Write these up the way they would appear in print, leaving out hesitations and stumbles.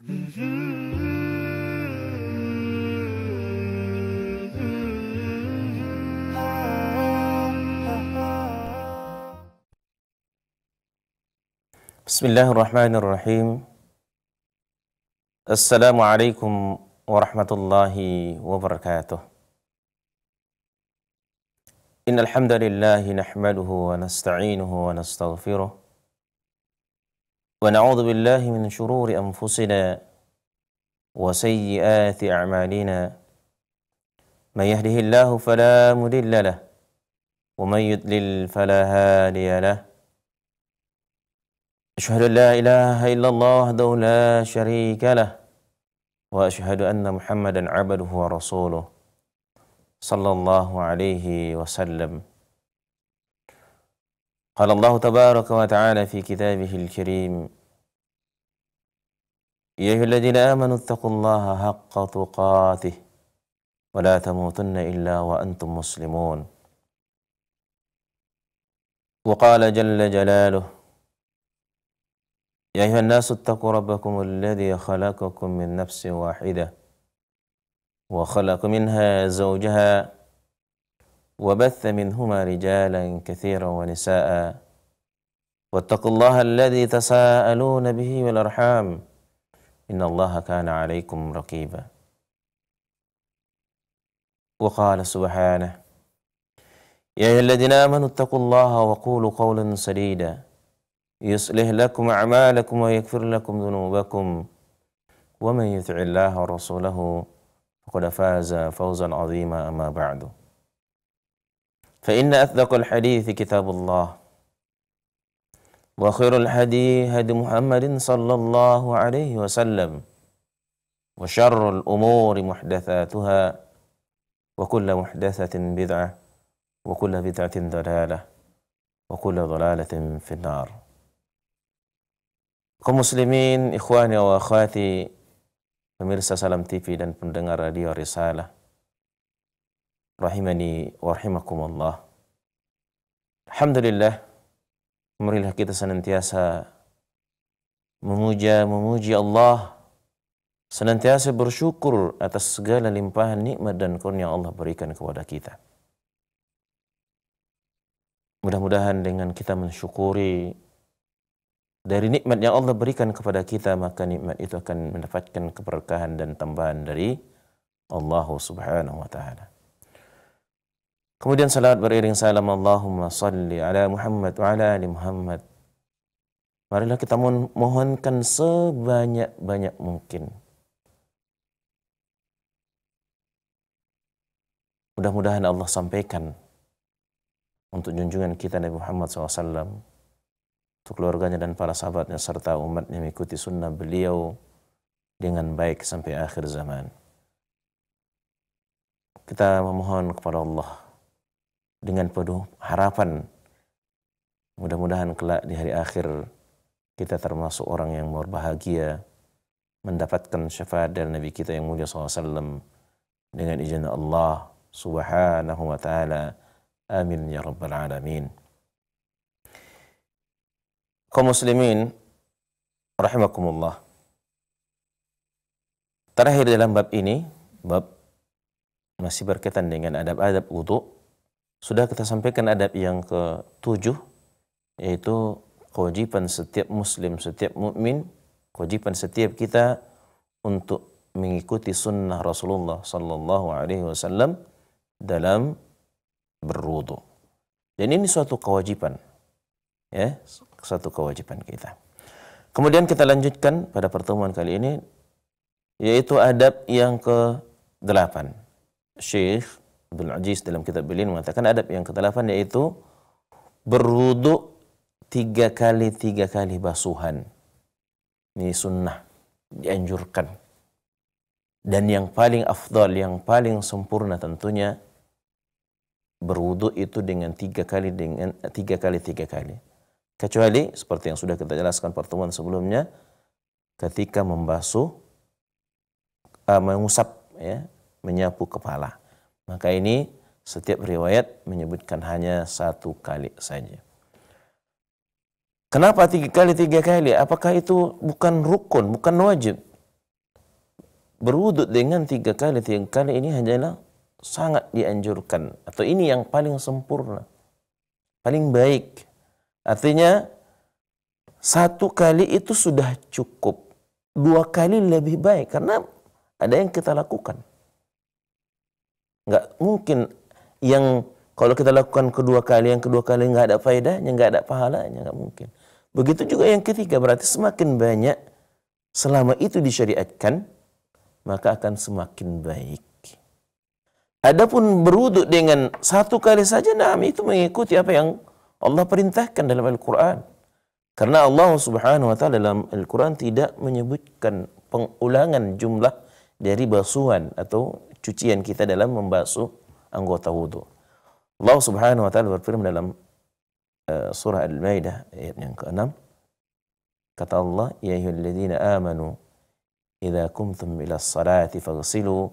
Bismillahirrahmanirrahim. Assalamualaikum warahmatullahi wabarakatuh. Innal hamdalillahi nahmaduhu wa nasta'inuhu wa nastaghfiruh. Wa na'udzu billahi min syururi anfusina wa sayyiati a'malina. May yahdihillahu fala mudilla lah wa may yudlil fala hadiya lah. Asyhadu an la ilaha illallah wahdahu la syarika lah wa asyhadu anna Muhammadan 'abduhu wa rasuluh sallallahu alaihi wasallam. قال الله تبارك وتعالى في كتابه الكريم: يا أيها الذين آمنوا اتقوا الله حق تقاته ولا تموتن إلا وأنتم مسلمون. وقال جل جلاله: يا أيها الناس اتقوا ربكم الذي خلقكم من نفس واحدة وخلق منها زوجها وبث منهما رجالا كثيرا ونساء واتقوا الله الذي تساءلون به والأرحام إن الله كان عليكم رقيبا. وقال سبحانه: يا أيها الذين آمنوا اتقوا الله وقولوا قولا سديدا يصلح لكم أعمالكم ويغفر لكم ذنوبكم ومن يطع الله ورسوله فقد فاز فوزا عظيما. أما بعد فإن أصدق الحديث كتاب الله وخير الهدي هدي محمد صلى الله عليه وسلم وشر الأمور محدثاتها وكل محدثة بدعة وكل بدعة ضلالة وكل ضلالة في النار. Kaum muslimin, ikhwani wa akhwati, pemirsa Salam TV dan pendengar radio Risalah, rahimani wa rahimakumullah. Alhamdulillah, marilah kita senantiasa memuji Allah, senantiasa bersyukur atas segala limpahan nikmat dan karunia Allah berikan kepada kita. Mudah-mudahan dengan kita mensyukuri dari nikmat yang Allah berikan kepada kita, maka nikmat itu akan mendapatkan keberkahan dan tambahan dari Allah Subhanahu wa taala. Kemudian salawat beriring salam, Allahumma salli ala Muhammad wa ala ali Muhammad. Marilah kita mohonkan sebanyak-banyak mungkin. Mudah-mudahan Allah sampaikan untuk junjungan kita Nabi Muhammad SAW, untuk keluarganya dan para sahabatnya serta umatnya mengikuti sunnah beliau dengan baik sampai akhir zaman. Kita memohon kepada Allah dengan penuh harapan, mudah-mudahan kelak di hari akhir kita termasuk orang yang berbahagia mendapatkan syafaat dari Nabi kita yang mulia SAW dengan izin Allah Subhanahu wa ta'ala. Amin ya rabbal alamin. Kaum muslimin rahimakumullah, terakhir dalam bab ini, bab masih berkaitan dengan adab-adab wudu. Sudah kita sampaikan adab yang ke-7, yaitu kewajiban setiap muslim, setiap mukmin, kewajiban setiap kita untuk mengikuti sunnah Rasulullah sallallahu alaihi wasallam dalam berwudu. Dan ini suatu kewajiban, ya, suatu kewajiban kita. Kemudian kita lanjutkan pada pertemuan kali ini, yaitu adab yang ke-8. Syekh Abdul Aziz dalam kitab beliau mengatakan adab yang ke-8 yaitu berwudu 3 kali basuhan. Ini sunnah, dianjurkan. Dan yang paling afdal, yang paling sempurna tentunya berwudu itu dengan 3 kali. Kecuali seperti yang sudah kita jelaskan pertemuan sebelumnya, ketika membasuh, mengusap, ya, menyapu kepala. Maka ini setiap riwayat menyebutkan hanya 1 kali saja. Kenapa 3 kali? Apakah itu bukan rukun, bukan wajib? berwudhu dengan 3 kali ini hanyalah sangat dianjurkan, atau ini yang paling sempurna, paling baik. Artinya 1 kali itu sudah cukup, 2 kali lebih baik, karena ada yang kita lakukan. Nggak mungkin yang kalau kita lakukan 2 kali, yang 2 kali nggak ada faedahnya, nggak ada pahalanya, nggak mungkin. Begitu juga yang ketiga, berarti semakin banyak selama itu disyariatkan, maka akan semakin baik. Adapun berwudhu dengan 1 kali saja, nah itu mengikuti apa yang Allah perintahkan dalam Al-Quran. Karena Allah Subhanahu Wa Taala dalam Al-Quran tidak menyebutkan pengulangan jumlah dari basuhan atau cucian kita dalam membasuh anggota wudhu. Allah Subhanahu Wa Taala berfirman dalam surah Al-Maidah ayat yang ke-6. Kata Allah, "Ya ayyuhalladzina amanu, idza kumtum ila as-salati faghsilu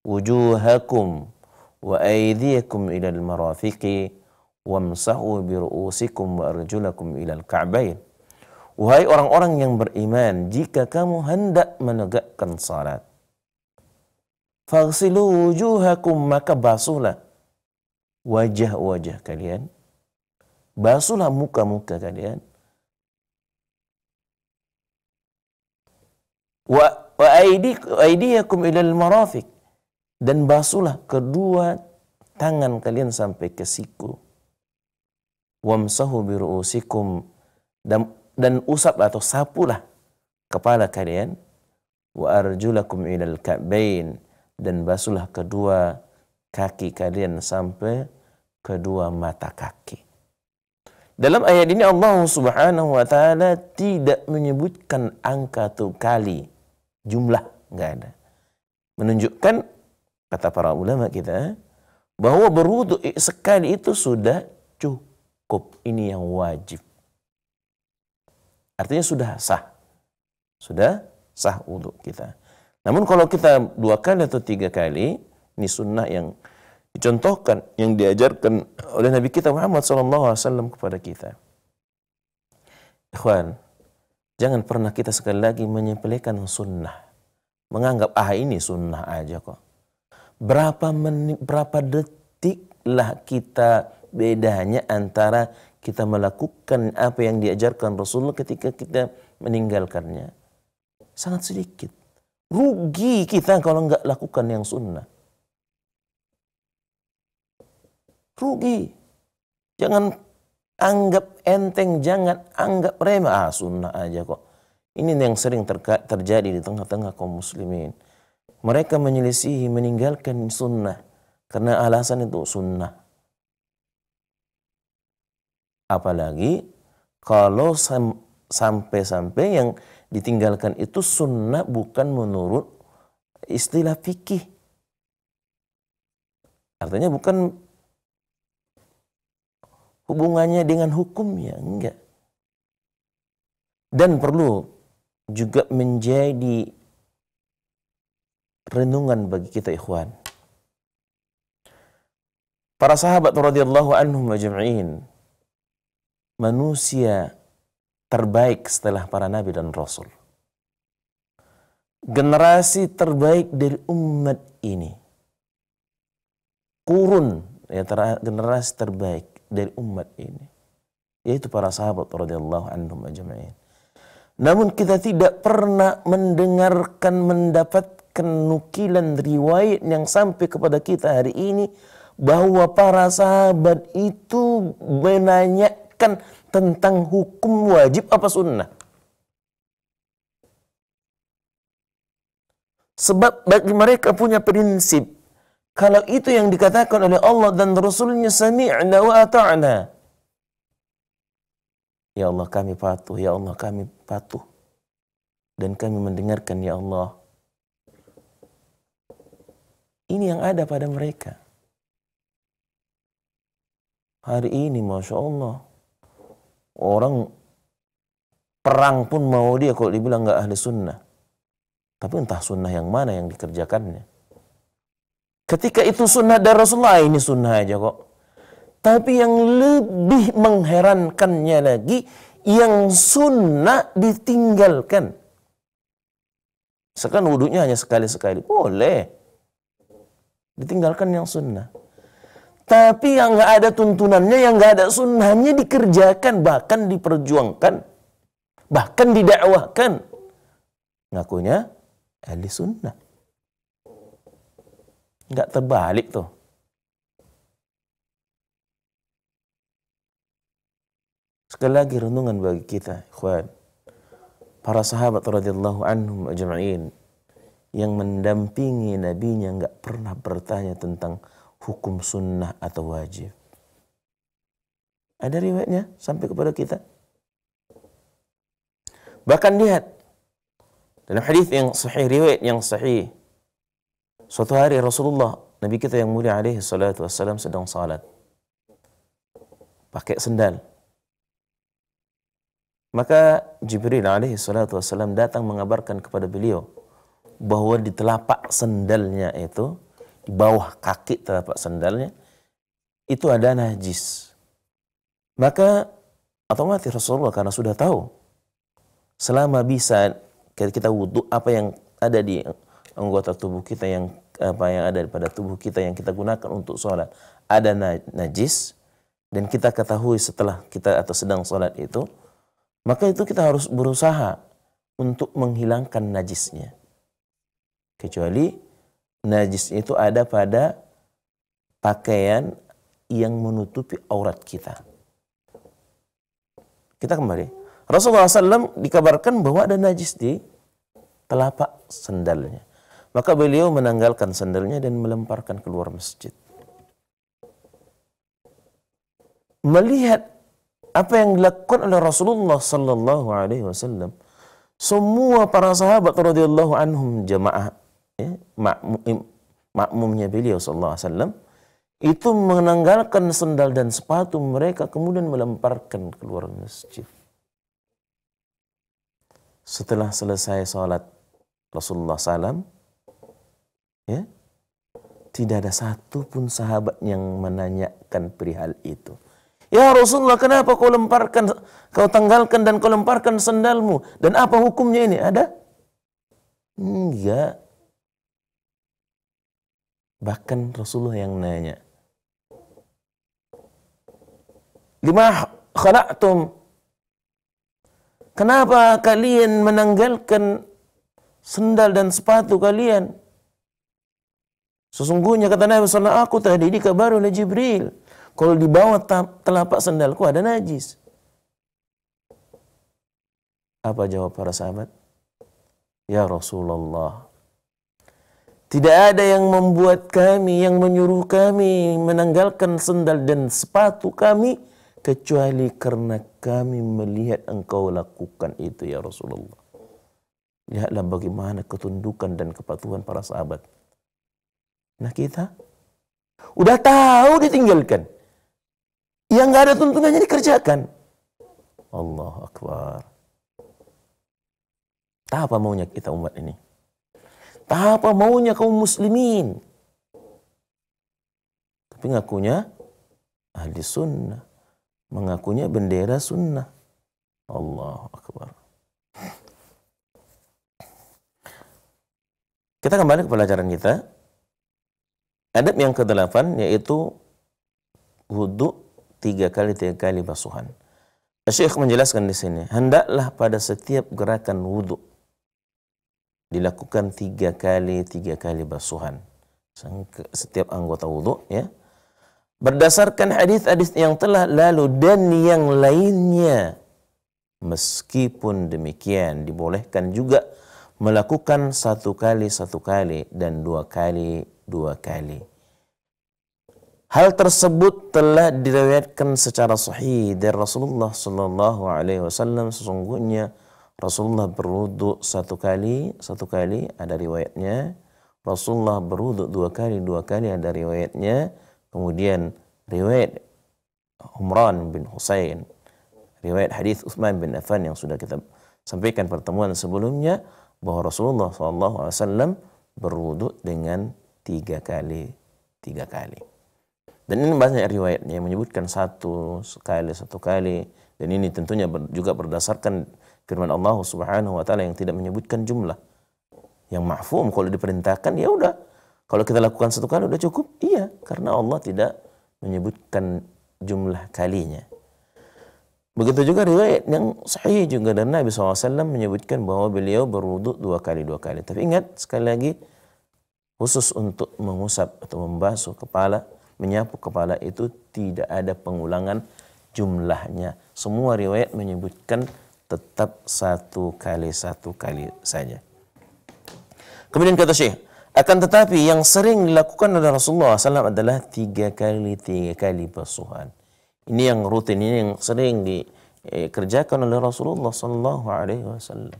wujuhakum wa aydiyakum ila al-marafiqi wamsahu bi ru'usikum wa arjulakum ila al-ka'bayn." Wahai orang-orang yang beriman, jika kamu hendak menegakkan salat, faghsilu wujuhakum, maka basuhlah wajah-wajah kalian, basuhlah muka-muka kalian, wa aydiyakum ila al-marafiq, dan basuhlah kedua tangan kalian sampai ke siku, wamsahu bi ru'usikum, dan usap atau sapulah kepala kalian, wa arjulakum ilal ka'bain, dan basuhlah kedua kaki kalian sampai kedua mata kaki. Dalam ayat ini Allah Subhanahu Wa Ta'ala tidak menyebutkan angka 1 kali, jumlah nggak ada. Menunjukkan, kata para ulama kita, bahwa berwudhu sekali itu sudah cukup. Ini yang wajib, artinya sudah sah wudhu kita. Namun kalau kita 2 kali atau 3 kali, ini sunnah yang dicontohkan, yang diajarkan oleh Nabi kita Muhammad SAW kepada kita. Ikhwan, jangan pernah kita sekali lagi menyepelekan sunnah, menganggap ini sunnah aja kok. Berapa menit, berapa detik lah kita bedanya antara kita melakukan apa yang diajarkan Rasulullah ketika kita meninggalkannya. Sangat sedikit. Rugi kita kalau nggak lakukan yang sunnah. Rugi. Jangan anggap enteng, jangan anggap remeh. Sunnah aja kok. Ini yang sering terjadi di tengah-tengah kaum muslimin. Mereka menyelisihi meninggalkan sunnah karena alasan itu sunnah. Apalagi kalau sampai-sampai yang ditinggalkan itu sunnah bukan menurut istilah fikih. Artinya bukan hubungannya dengan hukumnya, enggak. Dan perlu juga menjadi renungan bagi kita, ikhwan. Para sahabat radhiyallahu anhum ajma'in, manusia terbaik setelah para nabi dan rasul, generasi terbaik dari umat ini, kurun ya, generasi terbaik dari umat ini, yaitu para sahabat radhiyallahu anhum ajma'in. Namun kita tidak pernah mendengarkan, mendapatkan nukilan riwayat yang sampai kepada kita hari ini bahwa para sahabat itu menanyakan tentang hukum wajib apa sunnah. Sebab bagi mereka punya prinsip, kalau itu yang dikatakan oleh Allah dan Rasulnya, sami'na wa ata'na, ya Allah kami patuh, ya Allah kami patuh, dan kami mendengarkan ya Allah. Ini yang ada pada mereka. Hari ini Masya Allah, orang perang pun mau dia kalau dibilang nggak ahli sunnah. Tapi entah sunnah yang mana yang dikerjakannya. Ketika itu sunnah dari Rasulullah, ini sunnah aja kok. Tapi yang lebih mengherankannya lagi, yang sunnah ditinggalkan. Sekan wudhunya hanya sekali-sekali. Boleh. Ditinggalkan yang sunnah. Tapi yang nggak ada tuntunannya, yang nggak ada sunnahnya dikerjakan, bahkan diperjuangkan, bahkan didakwahkan. Ngakunya ahli sunnah. Nggak terbalik tuh. Sekali lagi renungan bagi kita, ikhwan. Para sahabat radhiyallahu anhum ajma'in yang mendampingi nabinya nggak pernah bertanya tentang hukum sunnah atau wajib. Ada riwayatnya sampai kepada kita. Bahkan lihat dalam hadis yang sahih, riwayat yang sahih, suatu hari Rasulullah, Nabi kita yang mulia alaihi salatu wassalam, sedang salat pakai sendal. Maka Jibril alaihi salatu wassalam datang mengabarkan kepada beliau bahwa di telapak sendalnya itu, di bawah kaki telapak sendalnya itu ada najis. Maka otomatis Rasulullah, karena sudah tahu, selama bisa kita wudhu, apa yang ada di anggota tubuh kita, yang apa yang ada pada tubuh kita yang kita gunakan untuk sholat ada najis, dan kita ketahui setelah kita atau sedang sholat itu, maka itu kita harus berusaha untuk menghilangkan najisnya, kecuali najis itu ada pada pakaian yang menutupi aurat kita. Kita kembali. Rasulullah SAW dikabarkan bahwa ada najis di telapak sendalnya. Maka beliau menanggalkan sendalnya dan melemparkan keluar masjid. Melihat apa yang dilakukan oleh Rasulullah SAW, semua para sahabat radhiyallahu anhum jamaah, makmumnya beliau sallallahu alaihi wasallam, itu menanggalkan sendal dan sepatu mereka kemudian melemparkan keluar masjid. Setelah selesai salat Rasulullah SAW, tidak ada satu pun sahabat yang menanyakan perihal itu. Ya Rasulullah, kenapa kau lemparkan, kau tanggalkan dan kau lemparkan sendalmu, dan apa hukumnya ini? Ada? Enggak. Bahkan Rasulullah yang nanya, lima khala'tum, kenapa kalian menanggalkan sendal dan sepatu kalian? Sesungguhnya kata Nabi SAW, aku tadi dikabari oleh Jibril kalau di bawah telapak sendalku ada najis. Apa jawab para sahabat? Ya Rasulullah, tidak ada yang membuat kami, yang menyuruh kami menanggalkan sendal dan sepatu kami, kecuali karena kami melihat engkau lakukan itu ya Rasulullah. Lihatlah bagaimana ketundukan dan kepatuhan para sahabat. Nah kita, udah tahu ditinggalkan. Yang nggak ada tuntunannya dikerjakan. Allahu Akbar. Tak apa maunya kita umat ini. Tak apa maunya kaum muslimin. Tapi ngakunya ahli sunnah. Mengakunya bendera sunnah. Allahu Akbar. Kita kembali ke pelajaran kita. Adab yang ke-8 yaitu wudhu 3 kali 3 kali basuhan. Syekh menjelaskan di sini, hendaklah pada setiap gerakan wudhu dilakukan 3 kali 3 kali basuhan setiap anggota wudhu, ya, berdasarkan hadis-hadis yang telah lalu dan yang lainnya. Meskipun demikian, dibolehkan juga melakukan 1 kali 1 kali dan 2 kali 2 kali. Hal tersebut telah diriwayatkan secara sahih dari Rasulullah SAW. Sesungguhnya Rasulullah berwudhu 1 kali 1 kali, ada riwayatnya. Rasulullah berwudhu 2 kali 2 kali, ada riwayatnya. Kemudian riwayat Umran bin Husain, riwayat hadis Utsman bin Affan yang sudah kita sampaikan pertemuan sebelumnya, bahwa Rasulullah SAW berwudhu dengan 3 kali 3 kali. Dan ini banyak riwayatnya yang menyebutkan 1 kali 1 kali. Dan ini tentunya juga berdasarkan firman Allah Subhanahu wa taala yang tidak menyebutkan jumlah, yang ma'fum. Kalau diperintahkan ya udah, kalau kita lakukan satu kali udah cukup. Iya, karena Allah tidak menyebutkan jumlah kalinya. Begitu juga riwayat yang sahih juga dari Nabi SAW menyebutkan bahwa beliau berwudu dua kali. Tapi ingat, sekali lagi, khusus untuk mengusap atau membasuh kepala, menyapu kepala itu tidak ada pengulangan jumlahnya. Semua riwayat menyebutkan tetap satu kali saja. Kemudian kata Syekh, akan tetapi yang sering dilakukan oleh Rasulullah SAW adalah tiga kali basuhan. Ini yang rutin, ini yang sering dikerjakan oleh Rasulullah SAW.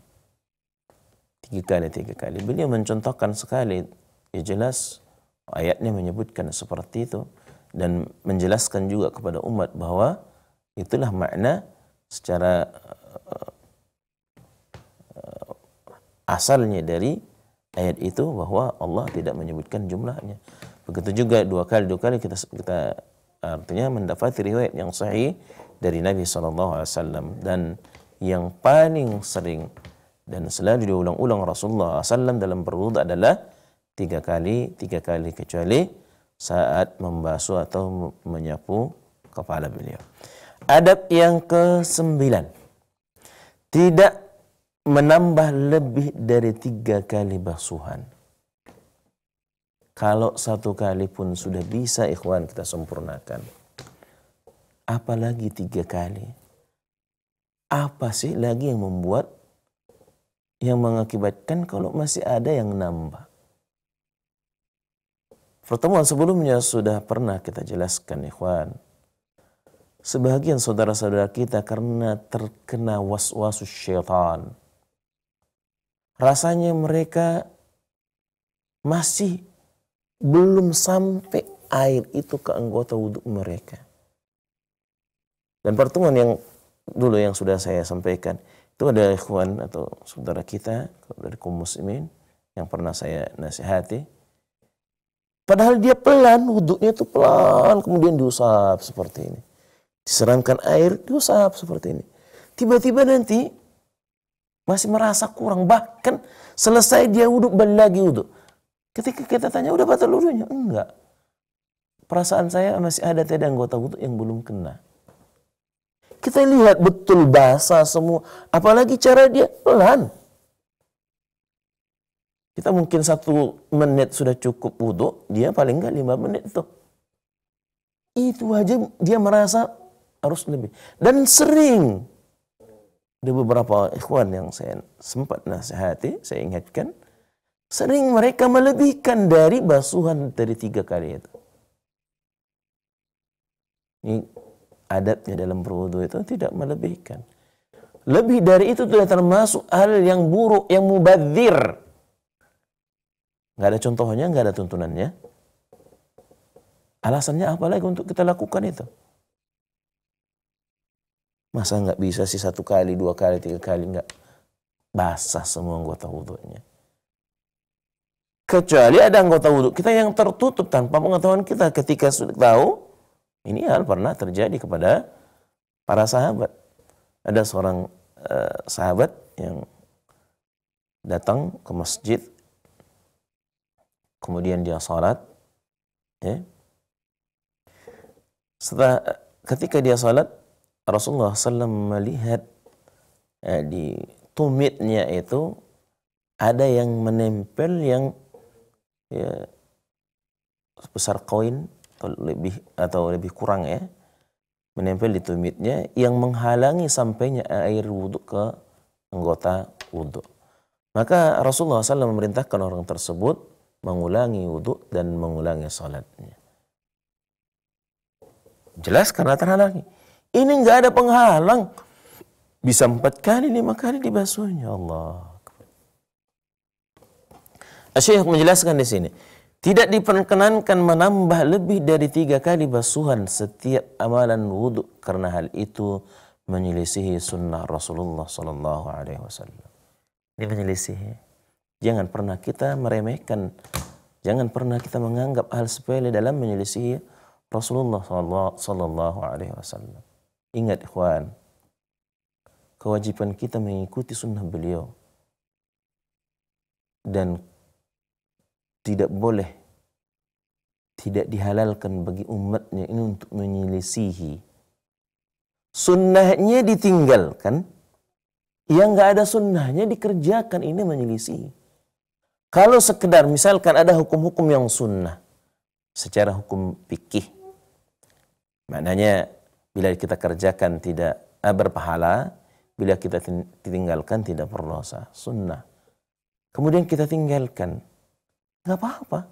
3 kali. Beliau mencontohkan sekali, ya jelas ayatnya menyebutkan seperti itu dan menjelaskan juga kepada umat bahwa itulah makna secara asalnya dari ayat itu, bahwa Allah tidak menyebutkan jumlahnya. Begitu juga dua kali kita artinya mendapati riwayat yang sahih dari Nabi SAW. Dan yang paling sering dan selalu diulang-ulang Rasulullah SAW dalam berwudu adalah 3 kali, kecuali saat membasuh atau menyapu kepala beliau. Adab yang ke-9, tidak menambah lebih dari 3 kali basuhan. Kalau 1 kali pun sudah bisa, ikhwan, kita sempurnakan. Apalagi 3 kali. Apa sih lagi yang membuat, yang mengakibatkan kalau masih ada yang nambah? Pertemuan sebelumnya sudah pernah kita jelaskan, ikhwan. Sebagian saudara-saudara kita karena terkena waswasus syaitan, rasanya mereka masih belum sampai air itu ke anggota wudhu mereka. Dan pertemuan yang dulu yang sudah saya sampaikan, itu ada ikhwan atau saudara kita dari kaum muslimin yang pernah saya nasihati. Padahal dia pelan, wudhunya itu pelan, kemudian diusap seperti ini. Diseramkan air, diusap seperti ini. Tiba-tiba nanti masih merasa kurang, bahkan selesai dia wudhu, balik lagi wudhu. Ketika kita tanya, udah batal wudunya? Enggak. Perasaan saya masih ada tadi anggota wudhu yang belum kena. Kita lihat betul basah semua. Apalagi cara dia pelan. Kita mungkin 1 menit sudah cukup wudhu. Dia paling enggak 5 menit tuh. Itu aja dia merasa harus lebih. Dan sering. Ada beberapa ikhwan yang saya sempat nasihati, saya ingatkan. Sering mereka melebihkan dari basuhan dari 3 kali itu. Ini adabnya dalam berwudu itu tidak melebihkan. Lebih dari itu sudah termasuk hal yang buruk, yang mubadzir. Nggak ada contohnya, nggak ada tuntunannya. Alasannya apa lagi untuk kita lakukan itu? Masa nggak bisa sih 1 kali, 2 kali, 3 kali nggak basah semua anggota wudunya? Kecuali ada anggota wudhu kita yang tertutup tanpa pengetahuan kita. Ketika sudah tahu, ini hal pernah terjadi kepada para sahabat. Ada seorang sahabat yang datang ke masjid, kemudian dia salat. Ya. Setelah ketika dia salat, Rasulullah SAW melihat di tumitnya itu ada yang menempel yang ya, sebesar koin atau lebih kurang ya, menempel di tumitnya yang menghalangi sampainya air wudhu ke anggota wudhu. Maka Rasulullah SAW memerintahkan orang tersebut mengulangi wudhu dan mengulangi salatnya. Jelas karena terhalangi. Ini nggak ada penghalang. Bisa 4 kali, 5 kali dibasuhnya. Allah. Syekh menjelaskan di sini, tidak diperkenankan menambah lebih dari 3 kali basuhan setiap amalan wudhu karena hal itu menyelisihi sunnah Rasulullah SAW. Dia menyelisihi. Jangan pernah kita meremehkan, jangan pernah kita menganggap hal sepele dalam menyelisihi Rasulullah SAW. Ingat, ikhwan, kewajiban kita mengikuti sunnah beliau. dan tidak boleh, tidak dihalalkan bagi umatnya ini untuk menyelisihi. Sunnahnya ditinggalkan, yang nggak ada sunnahnya dikerjakan, ini menyelisihi. Kalau sekedar misalkan ada hukum-hukum yang sunnah secara hukum fikih, maknanya bila kita kerjakan tidak berpahala, bila kita tinggalkan tidak berdosa. Sunnah kemudian kita tinggalkan, nggak apa-apa.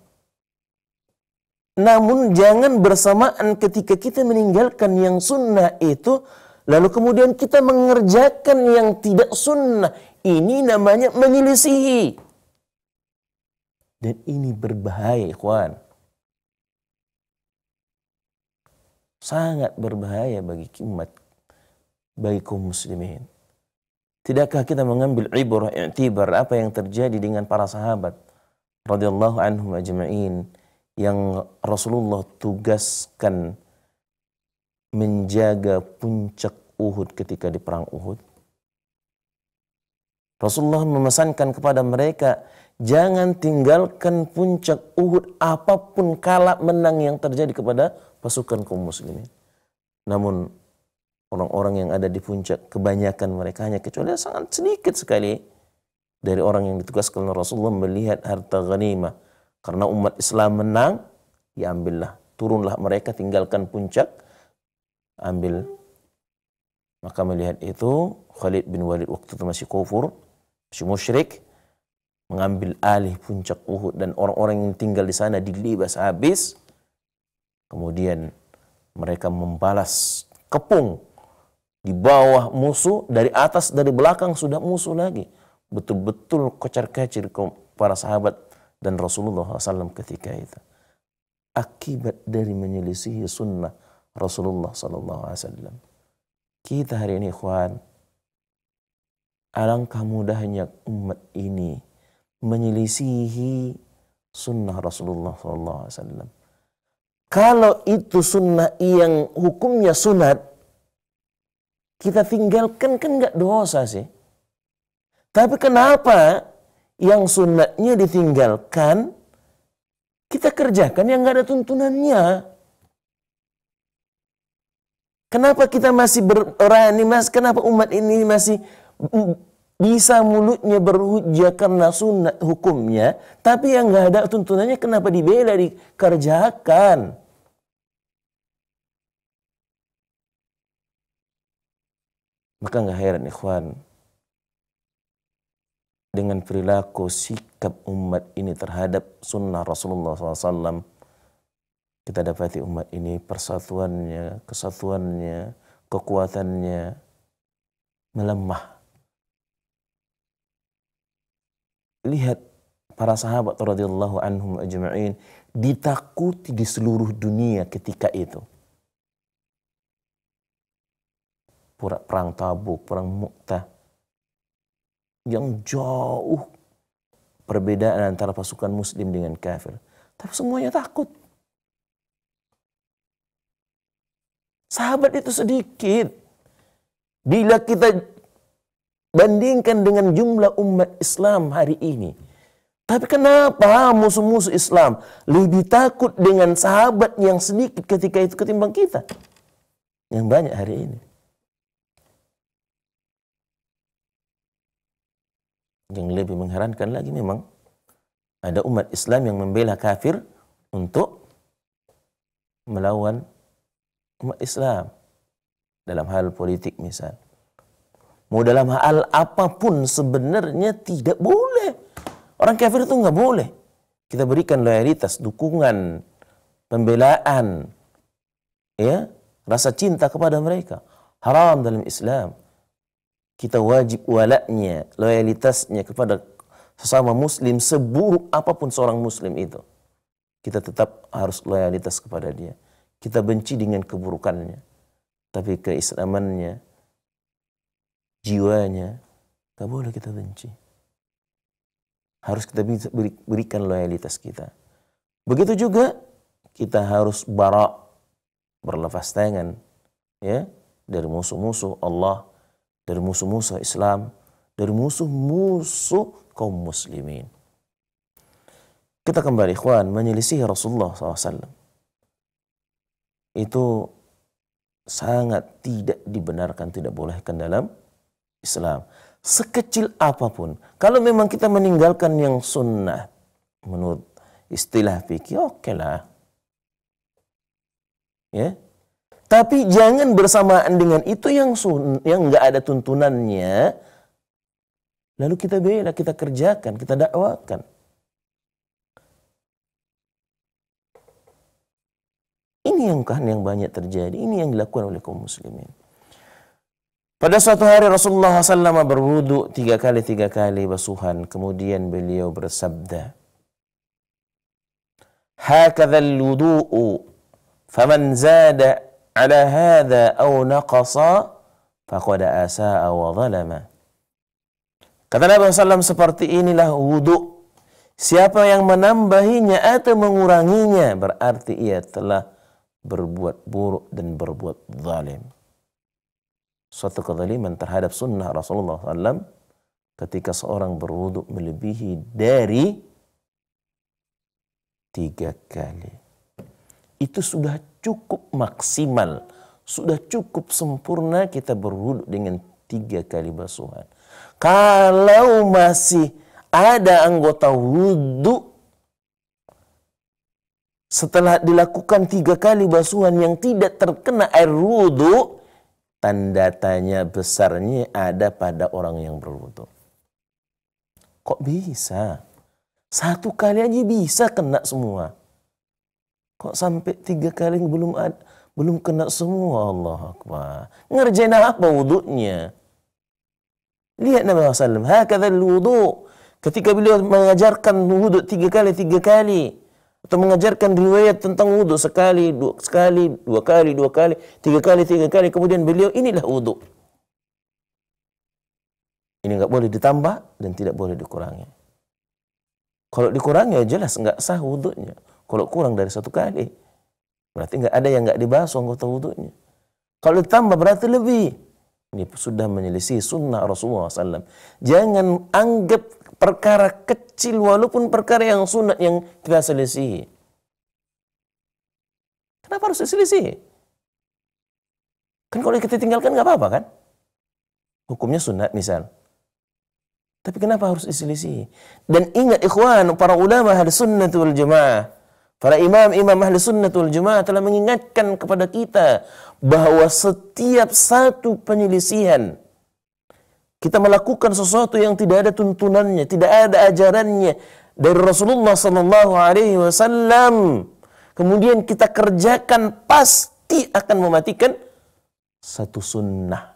Namun jangan bersamaan ketika kita meninggalkan yang sunnah itu, lalu kemudian kita mengerjakan yang tidak sunnah. Ini namanya menyelisihi. Dan ini berbahaya, ikhwan. Sangat berbahaya bagi umat, bagi kaum muslimin. Tidakkah kita mengambil ibrah, i'tibar apa yang terjadi dengan para sahabat radhiyallahu anhum ajma'in, yang Rasulullah tugaskan menjaga puncak Uhud ketika di perang Uhud. Rasulullah memesankan kepada mereka, jangan tinggalkan puncak Uhud apapun kalah menang yang terjadi kepada pasukan kaum muslimin. Namun orang-orang yang ada di puncak, kebanyakan mereka hanya, kecuali sangat sedikit sekali dari orang yang ditugaskan oleh Rasulullah melihat harta ghanimah. Karena umat Islam menang, ya ambillah, turunlah mereka, tinggalkan puncak, ambil. Maka melihat itu, Khalid bin Walid waktu itu masih kufur, masih musyrik, mengambil alih puncak Uhud, dan orang-orang yang tinggal di sana dilibas habis. Kemudian mereka membalas, kepung di bawah musuh, dari atas, dari belakang sudah musuh lagi. Betul-betul kocar-kacir para sahabat dan Rasulullah SAW ketika itu, akibat dari menyelisihi sunnah Rasulullah SAW. Kita hari ini, ikhwan, alangkah mudahnya umat ini menyelisihi sunnah Rasulullah SAW. Kalau itu sunnah yang hukumnya sunat, kita tinggalkan, kan nggak dosa sih. Tapi kenapa yang sunatnya ditinggalkan, kita kerjakan yang nggak ada tuntunannya? Kenapa kita masih berani, kenapa umat ini masih bisa mulutnya berhujjah karena sunat hukumnya, tapi yang nggak ada tuntunannya kenapa dibela, dikerjakan? Maka nggak heran, ikhwan, dengan perilaku sikap umat ini terhadap sunnah Rasulullah SAW, kita dapati umat ini persatuannya, kesatuannya, kekuatannya melemah. Lihat para sahabat radhiyallahu anhum ajma'in ditakuti di seluruh dunia ketika itu. Perang Tabuk, perang Mu'tah, yang jauh perbedaan antara pasukan muslim dengan kafir, tapi semuanya takut. Sahabat itu sedikit bila kita bandingkan dengan jumlah umat Islam hari ini. Tapi kenapa musuh-musuh Islam lebih takut dengan sahabat yang sedikit ketika itu ketimbang kita yang banyak hari ini? Yang lebih mengherankan lagi, memang ada umat Islam yang membela kafir untuk melawan umat Islam dalam hal politik misal. Mau dalam hal apapun sebenarnya tidak boleh. Orang kafir itu nggak boleh kita berikan loyalitas, dukungan, pembelaan, ya, rasa cinta kepada mereka. Haram dalam Islam. Kita wajib walaknya, loyalitasnya kepada sesama muslim, seburuk apapun seorang muslim itu. Kita tetap harus loyalitas kepada dia. Kita benci dengan keburukannya. Tapi keislamannya, jiwanya, gak boleh kita benci. Harus kita berikan loyalitas kita. Begitu juga kita harus bara', berlepas tangan, ya, dari musuh-musuh Allah, dari musuh-musuh Islam, dari musuh-musuh kaum muslimin. Kita kembali, ikhwan, menyelisih Rasulullah SAW itu sangat tidak dibenarkan, tidak bolehkan dalam Islam. Sekecil apapun, kalau memang kita meninggalkan yang sunnah, menurut istilah fikih, oke lah. Ya. Tapi jangan bersamaan dengan itu yang nggak ada tuntunannya, lalu kita bela, kita kerjakan, kita dakwakan. Ini yang banyak terjadi, ini yang dilakukan oleh kaum muslimin. Pada suatu hari Rasulullah SAW berwudu tiga kali basuhan, kemudian beliau bersabda, "Hakadzal wudu'u, faman zada ala hadza aw naqasa faqad asaa wa zalama." Kata Nabi SAW, seperti inilah wudu. Siapa yang menambahinya atau menguranginya berarti ia telah berbuat buruk dan berbuat zalim. Suatu kezaliman terhadap sunnah Rasulullah SAW ketika seorang berwuduk melebihi dari 3 kali. Itu sudah cukup maksimal, sudah cukup sempurna kita berwuduk dengan 3 kali basuhan. Kalau masih ada anggota wuduk setelah dilakukan 3 kali basuhan yang tidak terkena air wudu, tanda tanya besarnya ada pada orang yang berwudu. Kok bisa? 1 kali aja bisa kena semua. Kok sampai 3 kali belum kena semua? Allah Akbar. Ngerjain apa wudunya? Lihat Nabi Muhammad SAW. Hakadzal wudu. Ketika beliau mengajarkan wudu 3 kali. Atau mengajarkan riwayat tentang wudhu sekali, dua kali, 3 kali, 3 kali. Kemudian beliau, inilah wudhu. Ini nggak boleh ditambah dan tidak boleh dikurangi. Kalau dikurangi, jelas nggak sah wudhunya. Kalau kurang dari 1 kali, berarti nggak ada yang nggak dibasuh anggota wudhunya. Kalau ditambah berarti lebih. Ini sudah menyelisih sunnah Rasulullah SAW. Jangan anggap perkara kecil, walaupun perkara yang sunat, yang kita selisihi. Kenapa harus diselisihi? Kan kalau kita tinggalkan nggak apa-apa kan? Hukumnya sunat misal. Tapi kenapa harus diselisihi? Dan ingat ikhwan, para ulama ahli sunnah wal jamaah, para imam-imam ahli sunnah wal jamaah telah mengingatkan kepada kita bahwa setiap satu penyelisihan, kita melakukan sesuatu yang tidak ada tuntunannya, tidak ada ajarannya dari Rasulullah SAW, kemudian kita kerjakan, pasti akan mematikan satu sunnah.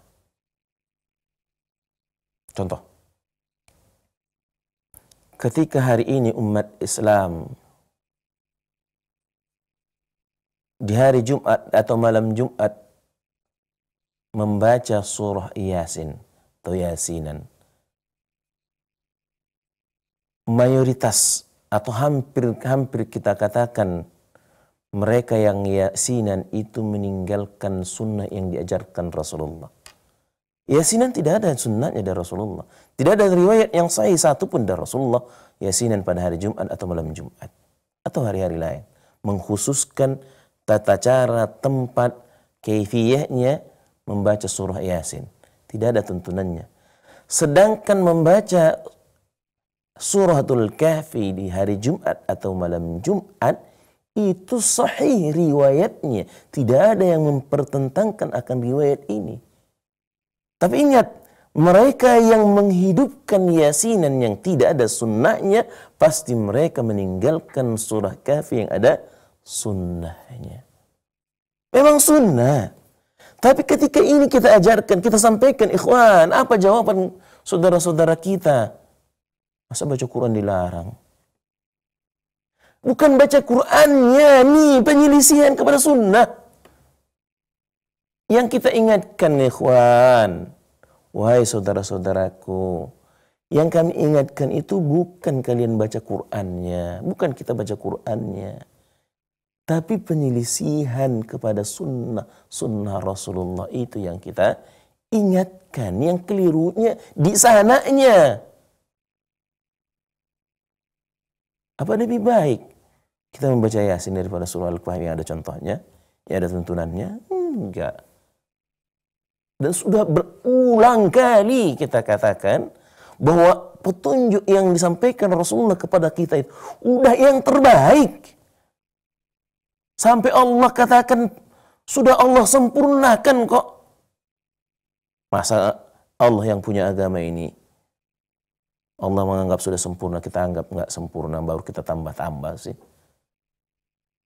Contoh, ketika hari ini umat Islam di hari Jumat atau malam Jumat membaca surah Yasin atau Yasinan, mayoritas atau hampir kita katakan mereka yang Yasinan itu meninggalkan sunnah yang diajarkan Rasulullah. Yasinan tidak ada sunnahnya dari Rasulullah, tidak ada riwayat yang sahih satu pun dari Rasulullah Yasinan pada hari Jumat atau malam Jumat atau hari-hari lain. Mengkhususkan tata cara, tempat, kaifiyahnya membaca surah Yasin, tidak ada tuntunannya. Sedangkan membaca suratul Kahfi di hari Jumat atau malam Jumat itu sahih riwayatnya. Tidak ada yang mempertentangkan akan riwayat ini. Tapi ingat, mereka yang menghidupkan Yasinan yang tidak ada sunnahnya, pasti mereka meninggalkan surah Kahfi yang ada sunnahnya. Memang sunnah, tapi ketika ini kita ajarkan, kita sampaikan, ikhwan, apa jawaban saudara-saudara kita? Masa baca Quran dilarang? Bukan baca Qurannya nih, penyelisihan kepada sunnah. Yang kita ingatkan, ikhwan, wahai saudara-saudaraku, yang kami ingatkan itu bukan kalian baca Qurannya, bukan kita baca Qurannya, tapi penyelisihan kepada sunnah Rasulullah itu yang kita ingatkan. Yang kelirunya di sananya. Apa lebih baik kita membaca Yasin daripada surah Al-Kahfi yang ada contohnya, yang ada tuntunannya? Enggak. Dan sudah berulang kali kita katakan bahwa petunjuk yang disampaikan Rasulullah kepada kita itu udah yang terbaik. Sampai Allah katakan sudah Allah sempurnakan kok. Masa Allah yang punya agama ini Allah menganggap sudah sempurna, kita anggap nggak sempurna, baru kita tambah-tambah sih.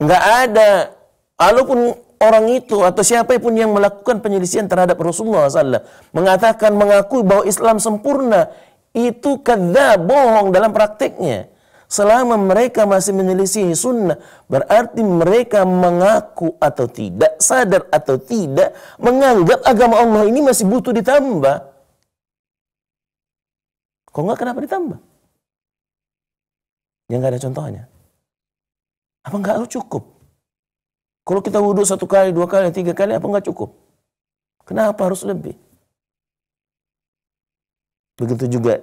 Nggak ada, walaupun orang itu atau siapapun yang melakukan penyelisihan terhadap Rasulullah SAW, mengatakan, mengakui bahwa Islam sempurna, itu kadzab, bohong dalam praktiknya. Selama mereka masih menyelisihi sunnah, berarti mereka mengaku atau tidak, sadar atau tidak, menganggap agama Allah ini masih butuh ditambah. Kok enggak, kenapa ditambah? Yang enggak ada contohnya. Apa enggak cukup? Kalau kita wudhu 1 kali, 2 kali, 3 kali, apa enggak cukup? Kenapa harus lebih? Begitu juga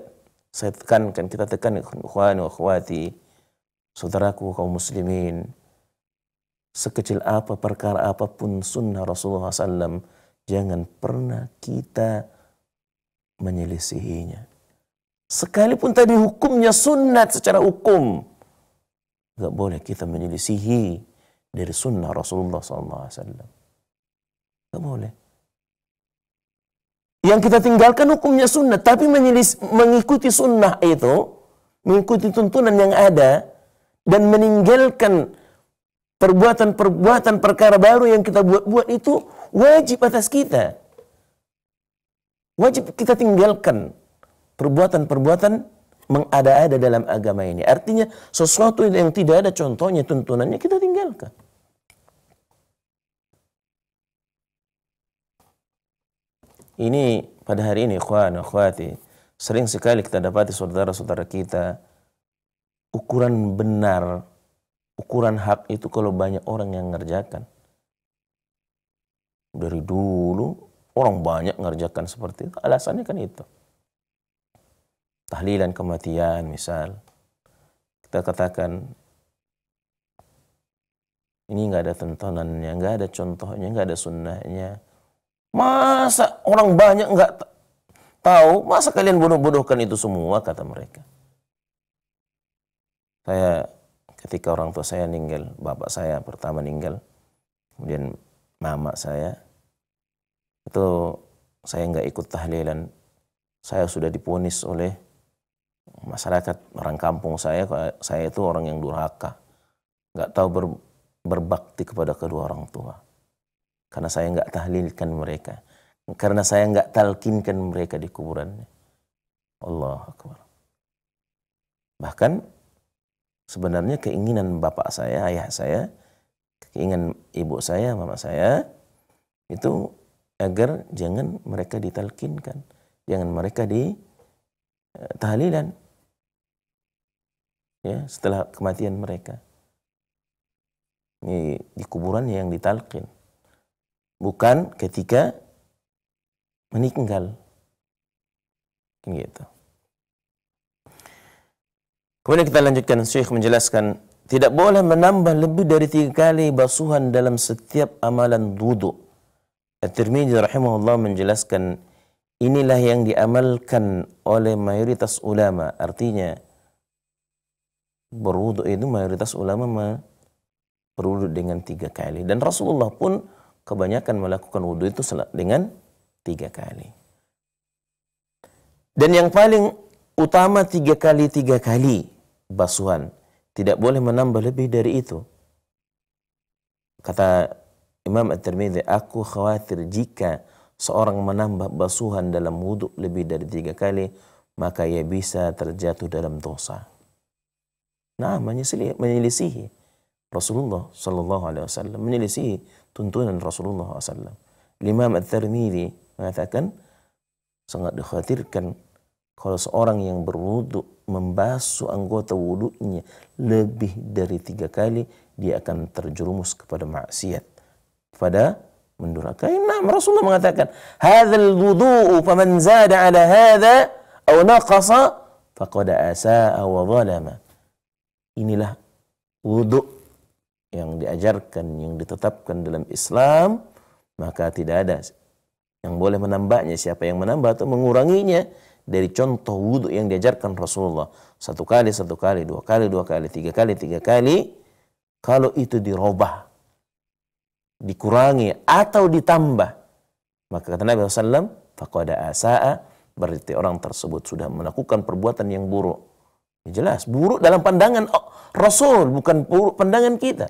saya tekankan, kita tekan ikhwan wa akhwati, saudaraku kaum muslimin, sekecil apa, perkara apapun sunnah Rasulullah SAW, jangan pernah kita menyelisihinya. Sekalipun tadi hukumnya sunat secara hukum, nggak boleh kita menyelisihi dari sunnah Rasulullah SAW. Nggak boleh. Yang kita tinggalkan hukumnya sunat, tapi mengikuti sunnah itu, mengikuti tuntunan yang ada, dan meninggalkan perbuatan-perbuatan perkara baru yang kita buat-buat itu wajib atas kita. Wajib kita tinggalkan perbuatan-perbuatan mengada-ada dalam agama ini. Artinya sesuatu yang tidak ada contohnya, tuntunannya, kita tinggalkan. Ini pada hari ini, ikhwan akhwati, sering sekali kita dapati saudara-saudara kita, ukuran benar, ukuran hak itu kalau banyak orang yang ngerjakan. Dari dulu orang banyak ngerjakan seperti itu, alasannya kan itu. Tahlilan kematian misal, kita katakan ini nggak ada tontonannya, nggak ada contohnya, nggak ada sunnahnya. Masa orang banyak nggak tahu, masa kalian bodoh-bodohkan itu semua, kata mereka. Saya ketika orang tua saya meninggal, bapak saya pertama meninggal, kemudian mama saya, itu saya nggak ikut tahlilan. Saya sudah diponis oleh masyarakat, orang kampung saya itu orang yang durhaka, nggak tahu berbakti kepada kedua orang tua, karena saya nggak tahlilkan mereka, karena saya nggak talkinkan mereka di kuburannya. Allah Akbar. Bahkan sebenarnya keinginan bapak saya, ayah saya, keinginan ibu saya, mama saya, itu agar jangan mereka ditalkinkan, jangan mereka di tahlilan ya setelah kematian mereka. Ini di kuburan yang ditalkin, bukan ketika meninggal gitu. Kemudian kita lanjutkan, Syekh menjelaskan tidak boleh menambah lebih dari 3 kali basuhan dalam setiap amalan wudu. At-Tirmidzi rahimahullah menjelaskan inilah yang diamalkan oleh mayoritas ulama. Artinya berwudhu itu mayoritas ulama berwudhu dengan 3 kali. Dan Rasulullah pun kebanyakan melakukan wudhu itu dengan 3 kali. Dan yang paling utama 3 kali basuhan. Tidak boleh menambah lebih dari itu. Kata Imam At-Tirmidzi, aku khawatir jika seorang menambah basuhan dalam wudhu lebih dari 3 kali, maka ia bisa terjatuh dalam dosa. Nah, menyelisihi Rasulullah Sallallahu Alaihi Wasallam, menyelisihi tuntunan Rasulullah SAW. Imam At-Tirmidzi mengatakan sangat dikhawatirkan kalau seorang yang berwudhu membasuh anggota wudhunya lebih dari 3 kali, dia akan terjerumus kepada maksiat, kepada mendurhakai. Nah, Rasulullah mengatakan, "Hadzal wudhu'u faman zada 'ala hadza aw naqasa faqad asaa wa zalama." Inilah wudhu yang diajarkan, yang ditetapkan dalam Islam, maka tidak ada yang boleh menambahnya. Siapa yang menambah atau menguranginya dari contoh wudhu yang diajarkan Rasulullah, satu kali, dua kali, tiga kali, kalau itu dirubah, dikurangi atau ditambah, maka kata Nabi SAW, faqad asaa, berarti orang tersebut sudah melakukan perbuatan yang buruk. Jelas buruk dalam pandangan Rasul, bukan buruk pandangan kita.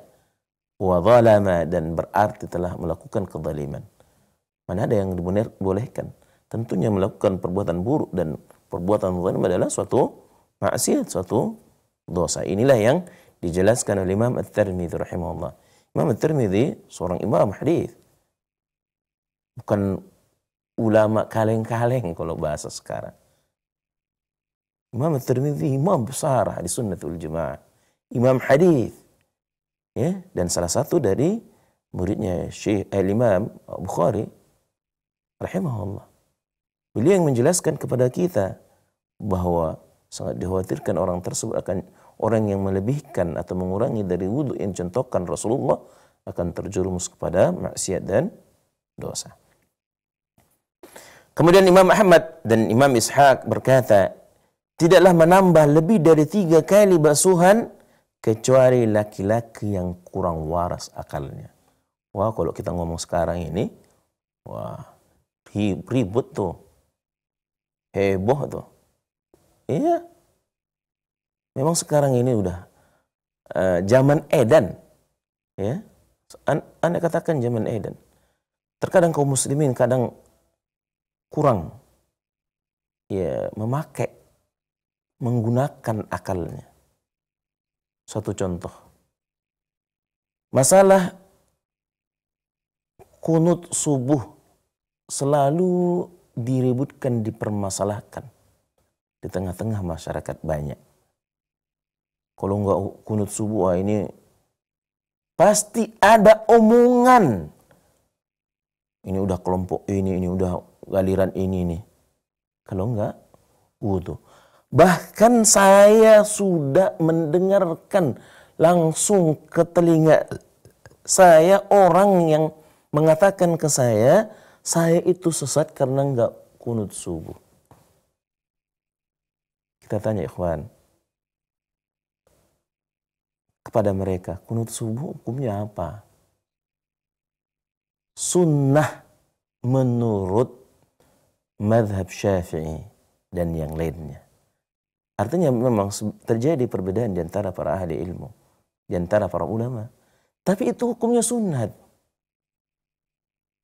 Wa zalama, dan berarti telah melakukan kezaliman. Mana ada yang dibolehkan? Tentunya melakukan perbuatan buruk dan perbuatan zalim adalah suatu maksiat, suatu dosa. Inilah yang dijelaskan oleh Imam At-Tirmidzi rahimahullah. Imam At-Tirmidzi seorang imam hadis, bukan ulama kaleng-kaleng kalau bahasa sekarang. Imam At-Tirmidzi imam besar di sunnatul jamaah, imam hadis, ya, dan salah satu dari muridnya Syekh Al-Imam Bukhari rahimahullah. Beliau yang menjelaskan kepada kita bahwa sangat dikhawatirkan orang tersebut akan, orang yang melebihkan atau mengurangi dari wudhu yang contohkan Rasulullah, akan terjerumus kepada maksiat dan dosa. Kemudian Imam Ahmad dan Imam Ishaq berkata, tidaklah menambah lebih dari tiga kali basuhan kecuali laki-laki yang kurang waras akalnya. Wah, kalau kita ngomong sekarang ini, wah, ribut tuh, heboh tuh. Iya, memang sekarang ini udah zaman edan, ya. Anda katakan zaman edan. Terkadang kaum muslimin kadang kurang, ya, memakai, menggunakan akalnya. Suatu contoh, masalah kunut subuh selalu diributkan, dipermasalahkan di tengah-tengah masyarakat banyak. Kalau nggak kunut subuh, wah ini pasti ada omongan. Ini udah kelompok ini udah galiran ini. Kalau nggak wudhu. Bahkan saya sudah mendengarkan langsung ke telinga saya orang yang mengatakan ke saya itu sesat karena nggak kunut subuh. Kita tanya ikhwan, kepada mereka, kunut subuh hukumnya apa? Sunnah menurut mazhab Syafi'i dan yang lainnya. Artinya memang terjadi perbedaan di antara para ahli ilmu, di antara para ulama. Tapi itu hukumnya sunnah.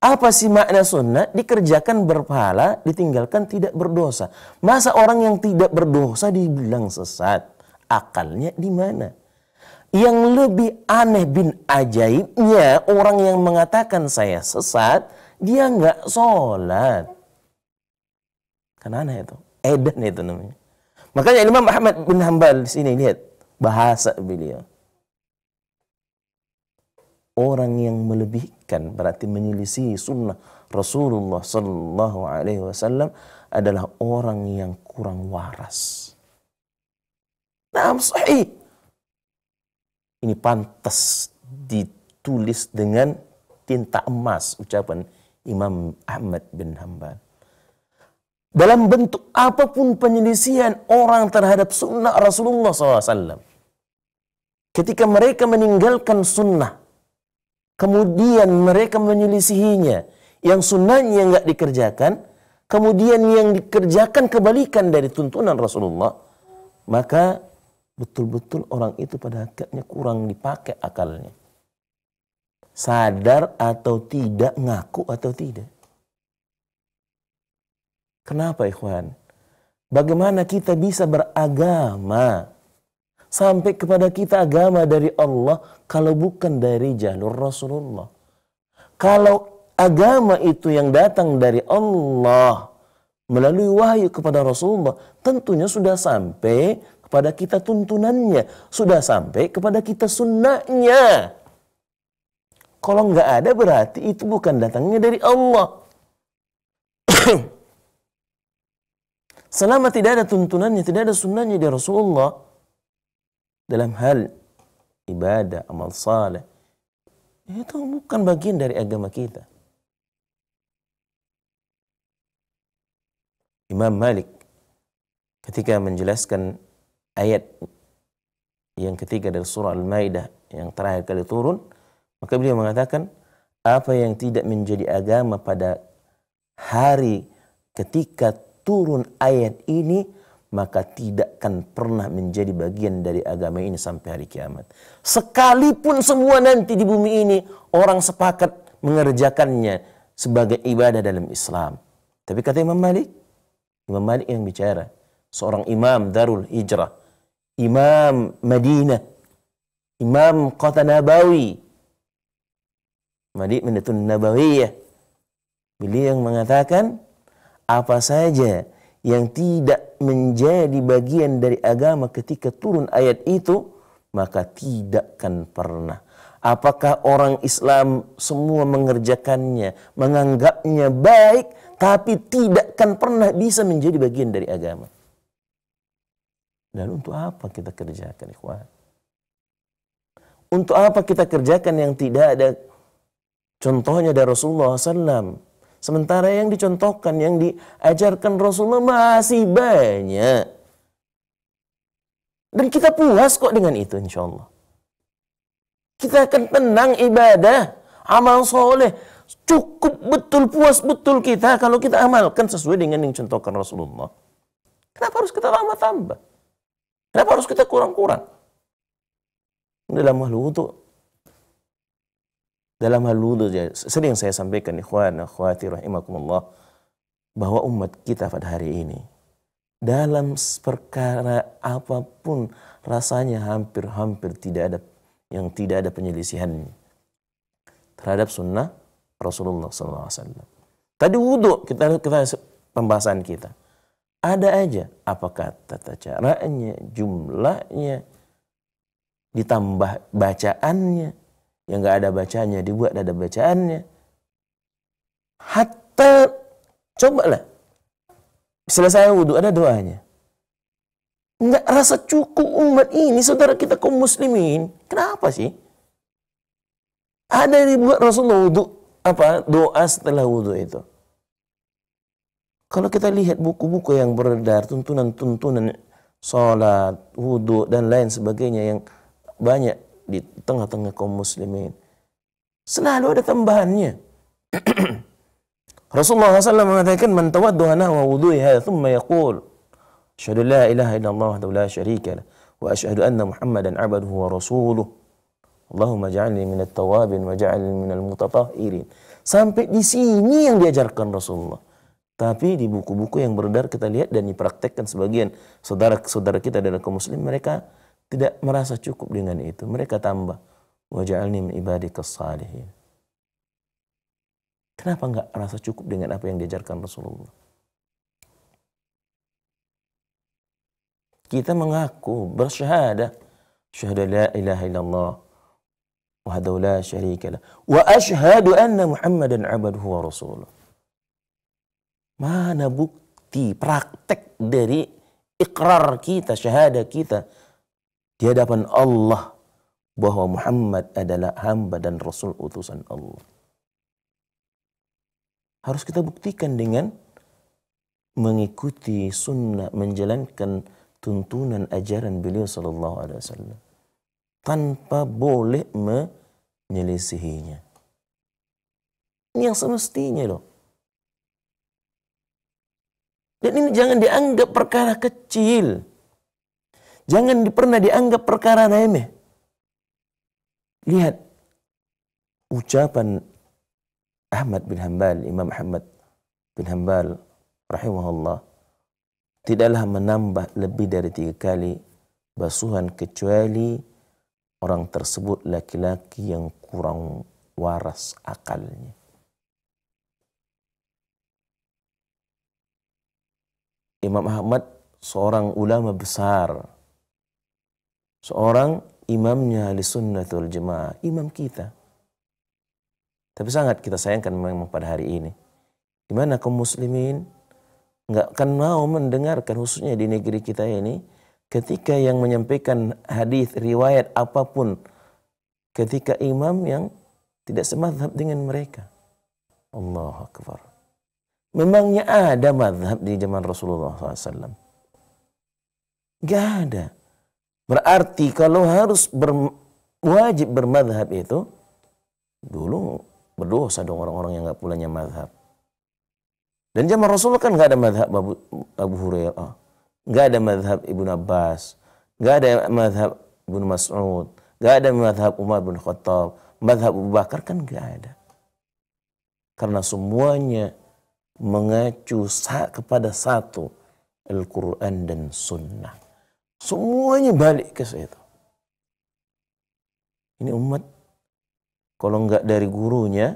Apa sih makna sunnah? Dikerjakan berpahala, ditinggalkan tidak berdosa. Masa orang yang tidak berdosa dibilang sesat? Akalnya di mana? Yang lebih aneh bin ajaibnya, orang yang mengatakan saya sesat, dia nggak sholat. Kan aneh itu, edan itu namanya. Makanya Imam Ahmad bin Hanbal di sini, lihat bahasa beliau. Orang yang melebihkan berarti menyelisih sunnah Rasulullah Sallallahu Alaihi Wasallam adalah orang yang kurang waras. Nah, sahih. Ini pantas ditulis dengan tinta emas ucapan Imam Ahmad bin Hanbal. Dalam bentuk apapun penyelisihan orang terhadap sunnah Rasulullah SAW. Ketika mereka meninggalkan sunnah, kemudian mereka menyelisihinya. Yang sunnahnya nggak dikerjakan, kemudian yang dikerjakan kebalikan dari tuntunan Rasulullah, maka betul-betul orang itu pada hakikatnya kurang dipakai akalnya. Sadar atau tidak, ngaku atau tidak. Kenapa ikhwan? Bagaimana kita bisa beragama? Sampai kepada kita agama dari Allah kalau bukan dari jalur Rasulullah. Kalau agama itu yang datang dari Allah melalui wahyu kepada Rasulullah, tentunya sudah sampai kepada kita tuntunannya, sudah sampai kepada kita sunnahnya. Kalau nggak ada, berarti itu bukan datangnya dari Allah. Selama tidak ada tuntunannya, tidak ada sunnahnya dari Rasulullah, dalam hal ibadah, amal saleh, itu bukan bagian dari agama kita. Imam Malik ketika menjelaskan ayat yang ketiga dari surah Al-Maidah yang terakhir kali turun, maka beliau mengatakan, apa yang tidak menjadi agama pada hari ketika turun ayat ini, maka tidak akan pernah menjadi bagian dari agama ini sampai hari kiamat. Sekalipun semua nanti di bumi ini orang sepakat mengerjakannya sebagai ibadah dalam Islam. Tapi kata Imam Malik, Imam Malik yang bicara, seorang imam Darul Hijrah, imam Madinah, imam Kota Nabawi, Madinatun Nabawiyah. Beliau yang mengatakan, apa saja yang tidak menjadi bagian dari agama ketika turun ayat itu, maka tidak akan pernah. Apakah orang Islam semua mengerjakannya, menganggapnya baik, tapi tidak akan pernah bisa menjadi bagian dari agama. Dan untuk apa kita kerjakan, ikhwan? Untuk apa kita kerjakan yang tidak ada contohnya dari Rasulullah SAW? Sementara yang dicontohkan, yang diajarkan Rasulullah masih banyak. Dan kita puas kok dengan itu, insya Allah. Kita akan tenang ibadah, amal soleh. Cukup betul, puas betul kita kalau kita amalkan sesuai dengan yang dicontohkan Rasulullah. Kenapa harus kita tambah-tambah? Kenapa harus kita kurang-kurang? Dalam hal wudhu, sering saya sampaikan, ikhwan akhwati rahimakumullah, bahwa umat kita pada hari ini dalam perkara apapun rasanya hampir-hampir tidak ada penyelisihan terhadap sunnah Rasulullah SAW. Tadi wudhu kita pembahasan kita ada aja, apakah tata caranya, jumlahnya, ditambah bacaannya. Yang nggak ada bacaannya dibuat ada bacaannya. Hatta cobalah selesai wudhu ada doanya. Nggak rasa cukup umat ini, saudara kita kaum muslimin. Kenapa sih? Ada yang dibuat Rasulullah wudhu, doa setelah wudhu itu. Kalau kita lihat buku-buku yang beredar, tuntunan sholat, wudhu dan lain sebagainya yang banyak di tengah-tengah kaum muslimin, selalu ada tambahannya. Rasulullah SAW mengatakan, man tawadduha nahwa wudhuiha thumma yaqul asyhadu la ilaha illallah wahdahu la syarika lah wa asyhadu anna muhammadan abduhu wa rasuluh Allahumma ja'alni minat tawabin wa ja'alni minal mutatahhirin. Sampai di sini yang diajarkan Rasulullah. Tapi di buku-buku yang beredar kita lihat dan dipraktekkan sebagian saudara-saudara kita dari kaum muslim, mereka tidak merasa cukup dengan itu. Mereka tambah. Waja'alni min ibadikas salihin. Kenapa enggak merasa cukup dengan apa yang diajarkan Rasulullah? Kita mengaku, bersyahadah. Syahadu la ilaha illallah. Wahdahu la syarika lah. Wa ashhadu anna muhammadan abduhu wa rasuluh. Mana bukti, praktek dari ikrar kita, syahadah kita di hadapan Allah bahwa Muhammad adalah hamba dan Rasul utusan Allah. Harus kita buktikan dengan mengikuti sunnah, menjalankan tuntunan ajaran beliau sallallahu alaihi wasallam tanpa boleh menyelisihinya. Ini yang semestinya loh. Dan ini jangan dianggap perkara kecil. Jangan pernah dianggap perkara remeh. Lihat ucapan Ahmad bin Hanbal, Imam Ahmad bin Hanbal rahimahullah, tidaklah menambah lebih dari 3 kali basuhan kecuali orang tersebut laki-laki yang kurang waras akalnya. Imam Ahmad seorang ulama besar, seorang imamnya ahli sunnatul jemaah, imam kita. Tapi sangat kita sayangkan memang pada hari ini, di mana kaum muslimin nggak akan mau mendengarkan, khususnya di negeri kita ini, ketika yang menyampaikan hadis, riwayat apapun, ketika imam yang tidak semazhab dengan mereka. Allahu Akbar. Memangnya ada mazhab di zaman Rasulullah SAW? Gak ada. Berarti kalau harus wajib bermazhab itu, dulu berdosa dong orang-orang yang gak pulanya mazhab. Dan zaman Rasulullah kan gak ada mazhab Abu Hurairah, gak ada mazhab Ibnu Abbas, gak ada mazhab Ibnu Mas'ud, gak ada mazhab Umar bin Khattab, mazhab Abu Bakar, kan gak ada. Karena semuanya mengacu kepada satu, Al-Quran dan Sunnah. Semuanya balik ke situ. Ini umat, kalau nggak dari gurunya,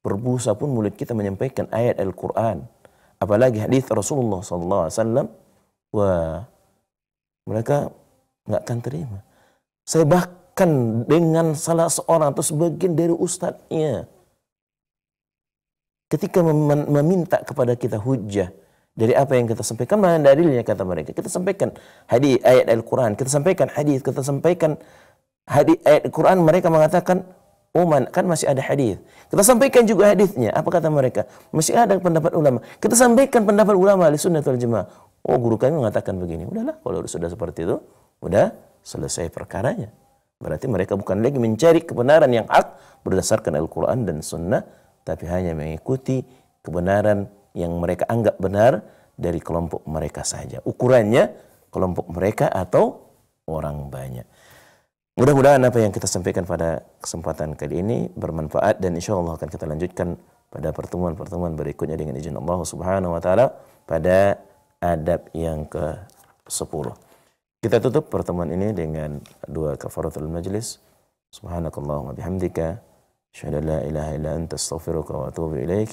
berbusa pun mulut kita menyampaikan ayat Al-Quran, apalagi hadis Rasulullah SAW. Wah, mereka nggak akan terima. Saya bahkan dengan salah seorang atau sebagian dari ustadznya, ketika meminta kepada kita hujjah dari apa yang kita sampaikan, mana dalilnya, kata mereka. Kita sampaikan hadis, ayat Al-Quran, kita sampaikan hadis, kita sampaikan hadis, ayat Al-Quran, mereka mengatakan, oh kan masih ada hadis. Kita sampaikan juga hadisnya. Apa kata mereka? Masih ada pendapat ulama. Kita sampaikan pendapat ulama Ahlussunnah wal Jamaah. Oh, guru kami mengatakan begini. Udahlah, kalau sudah seperti itu, udah selesai perkaranya. Berarti mereka bukan lagi mencari kebenaran yang hak berdasarkan Al-Quran dan Sunnah, tapi hanya mengikuti kebenaran yang mereka anggap benar dari kelompok mereka saja. Ukurannya kelompok mereka atau orang banyak. Mudah-mudahan apa yang kita sampaikan pada kesempatan kali ini bermanfaat, dan insya Allah akan kita lanjutkan pada pertemuan-pertemuan berikutnya dengan izin Allah Subhanahu wa Ta'ala pada adab yang ke-10. Kita tutup pertemuan ini dengan dua kafaratul majlis. Subhanakallahumma bihamdika, asyhadu an la ilaha illa anta, astaghfiruka wa atubu ilaik.